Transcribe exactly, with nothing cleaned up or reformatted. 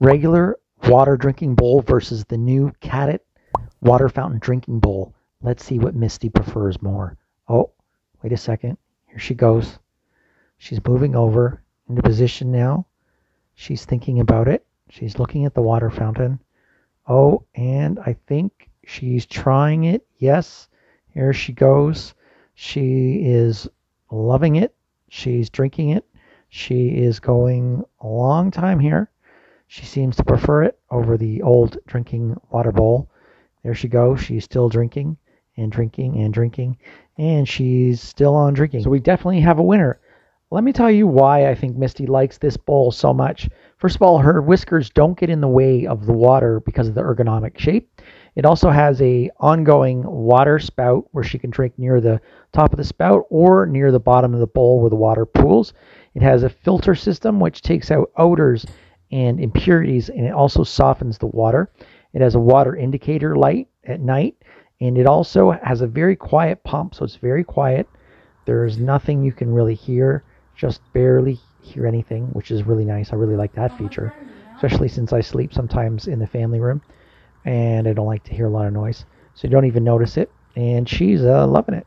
regular water drinking bowl versus the new Cadet water fountain drinking bowl. Let's see what Misty prefers more. Oh, wait a second. Here she goes. She's moving over into position now. She's thinking about it. She's looking at the water fountain. Oh, and I think she's trying it. Yes, here she goes. She is loving it. She's drinking it. She is going a long time here. She seems to prefer it over the old drinking water bowl. There she goes. She's still drinking and drinking and drinking, and she's still on drinking. So we definitely have a winner. Let me tell you why I think Misty likes this bowl so much. First of all, her whiskers don't get in the way of the water because of the ergonomic shape. It also has an ongoing water spout where she can drink near the top of the spout or near the bottom of the bowl where the water pools. It has a filter system which takes out odors and impurities, and it also softens the water. It has a water indicator light at night, and it also has a very quiet pump, so it's very quiet. There's nothing you can really hear, just barely hear anything, which is really nice. I really like that feature, especially since I sleep sometimes in the family room, and I don't like to hear a lot of noise, so you don't even notice it, and she's uh, loving it.